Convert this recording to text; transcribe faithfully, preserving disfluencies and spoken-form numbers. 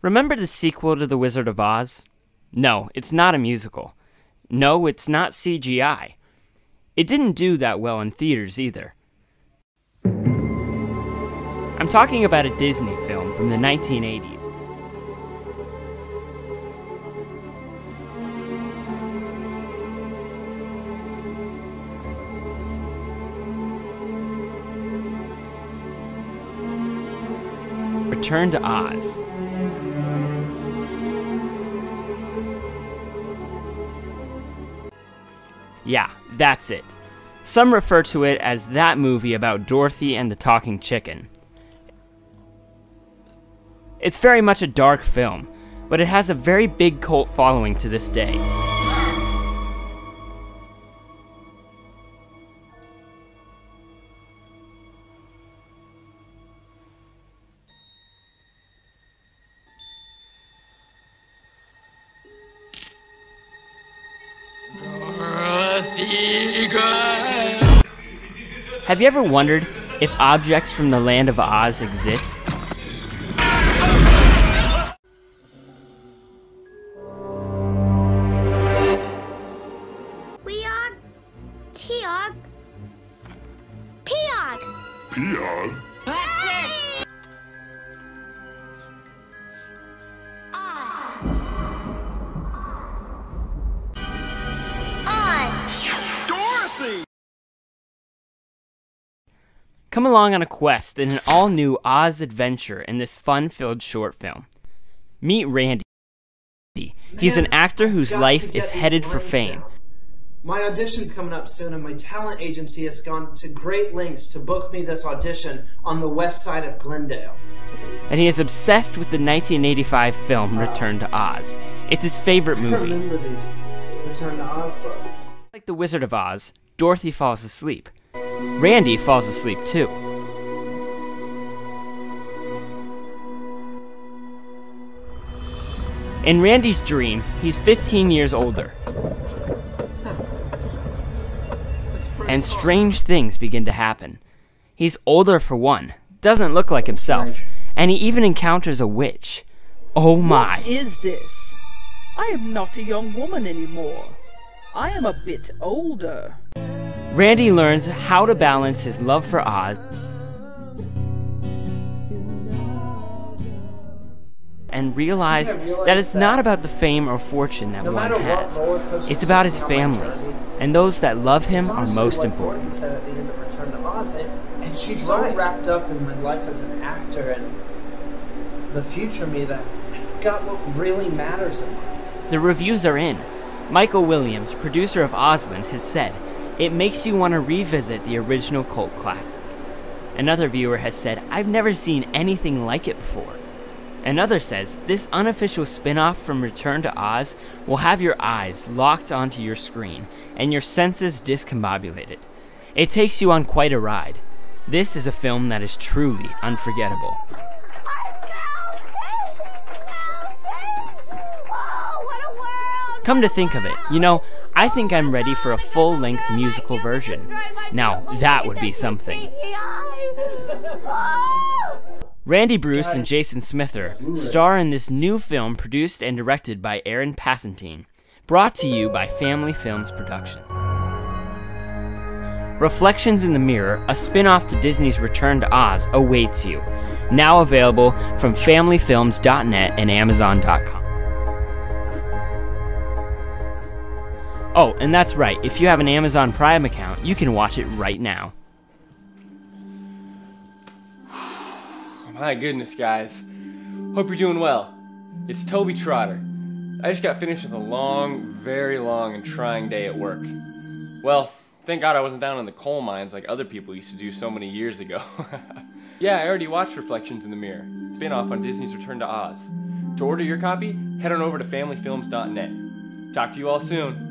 Remember the sequel to The Wizard of Oz? No, it's not a musical. No, it's not C G I. It didn't do that well in theaters either. I'm talking about a Disney film from the nineteen eighties. Return to Oz. Yeah, that's it. Some refer to it as that movie about Dorothy and the talking chicken. It's very much a dark film, but it has a very big cult following to this day. Have you ever wondered if objects from the Land of Oz exist? We are Teog Peog. Peog? That's it! Oz. Oz. Dorothy! Come along on a quest in an all-new Oz adventure in this fun-filled short film. Meet Randy. He's an actor whose life is headed for fame. My audition's coming up soon, and my talent agency has gone to great lengths to book me this audition on the west side of Glendale. And he is obsessed with the nineteen eighty-five film Return to Oz. It's his favorite movie. I remember these Return to Oz books. Like The Wizard of Oz, Dorothy falls asleep. Randy falls asleep too. In Randy's dream, he's fifteen years older. And strange things begin to happen. He's older for one, doesn't look like himself, and he even encounters a witch. Oh my. What is this? I am not a young woman anymore. I am a bit older. Randy learns how to balance his love for Oz and realize that it's not about the fame or fortune that one has. It's about his family, and those that love him are most important. And she's so wrapped up in my life as an actor and the future me that I forgot what really matters in life. The reviews are in. Michael Williams, producer of Ozland, has said, "It makes you want to revisit the original cult classic." Another viewer has said, "I've never seen anything like it before." Another says, "This unofficial spin-off from Return to Oz will have your eyes locked onto your screen and your senses discombobulated. It takes you on quite a ride. This is a film that is truly unforgettable." Come to think of it, you know, I think I'm ready for a full-length musical version. Now, that would be something. Randy Bruce and Jason Smither star in this new film produced and directed by Aaron Pacentine, brought to you by Family Films Production. Reflections in the Mirror, a spin-off to Disney's Return to Oz, awaits you. Now available from Family Films dot net and Amazon dot com. Oh, and that's right, if you have an Amazon Prime account, you can watch it right now. My goodness, guys. Hope you're doing well. It's Toby Trotter. I just got finished with a long, very long and trying day at work. Well, thank God I wasn't down in the coal mines like other people used to do so many years ago. Yeah, I already watched Reflections in the Mirror, spin-off on Disney's Return to Oz. To order your copy, head on over to Family Films dot net. Talk to you all soon.